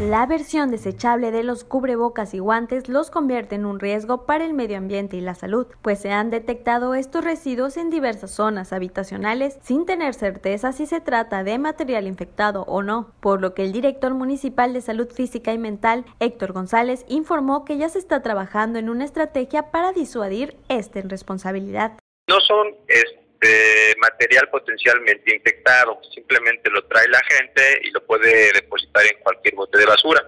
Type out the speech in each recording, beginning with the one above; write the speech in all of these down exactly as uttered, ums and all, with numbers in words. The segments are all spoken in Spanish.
La versión desechable de los cubrebocas y guantes los convierte en un riesgo para el medio ambiente y la salud, pues se han detectado estos residuos en diversas zonas habitacionales sin tener certeza si se trata de material infectado o no, por lo que el director municipal de Salud Física y Mental, Héctor González, informó que ya se está trabajando en una estrategia para disuadir esta irresponsabilidad. No son este material potencialmente infectado, simplemente lo trae la gente y lo puede depositar en cualquier bote de basura.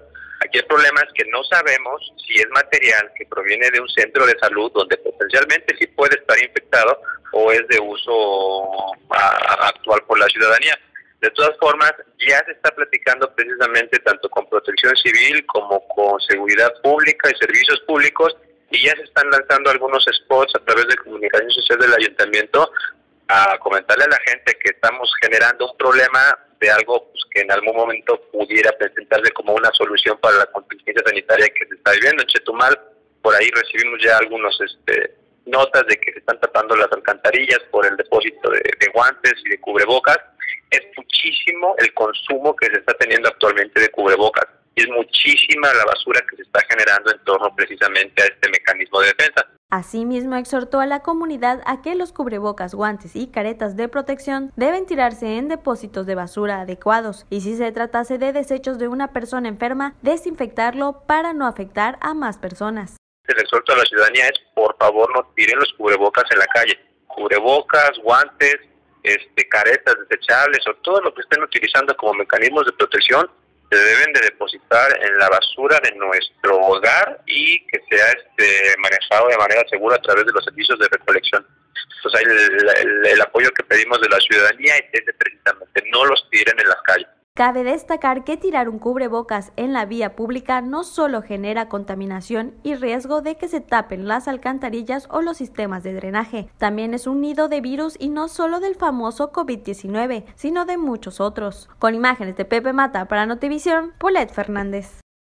Aquí el problema es que no sabemos si es material que proviene de un centro de salud donde potencialmente sí puede estar infectado o es de uso actual por la ciudadanía. De todas formas, ya se está platicando precisamente tanto con Protección Civil como con Seguridad Pública y Servicios Públicos, y ya se están lanzando algunos spots a través de comunicación social del ayuntamiento a comentarle a la gente que estamos generando un problema de algo pues, que en algún momento pudiera presentarse como una solución para la contingencia sanitaria que se está viviendo. En Chetumal, por ahí recibimos ya algunos este, notas de que se están tapando las alcantarillas por el depósito de, de guantes y de cubrebocas. Es muchísimo el consumo que se está teniendo actualmente de cubrebocas. Y es muchísima la basura que se está generando en torno precisamente a este mecanismo de defensa. Asimismo, exhortó a la comunidad a que los cubrebocas, guantes y caretas de protección deben tirarse en depósitos de basura adecuados y si se tratase de desechos de una persona enferma, desinfectarlo para no afectar a más personas. El exhorto a la ciudadanía es, por favor, no tiren los cubrebocas en la calle. Cubrebocas, guantes, este, caretas desechables o todo lo que estén utilizando como mecanismos de protección se deben de depositar en la basura de nuestro hogar y que sea este, manejado de manera segura a través de los servicios de recolección. Entonces, el, el, el apoyo que pedimos de la ciudadanía es ese precisamente, no los tiren en las calles. Cabe destacar que tirar un cubrebocas en la vía pública no solo genera contaminación y riesgo de que se tapen las alcantarillas o los sistemas de drenaje, también es un nido de virus y no solo del famoso COVID diecinueve, sino de muchos otros. Con imágenes de Pepe Mata para Notivision, Paulette Fernández.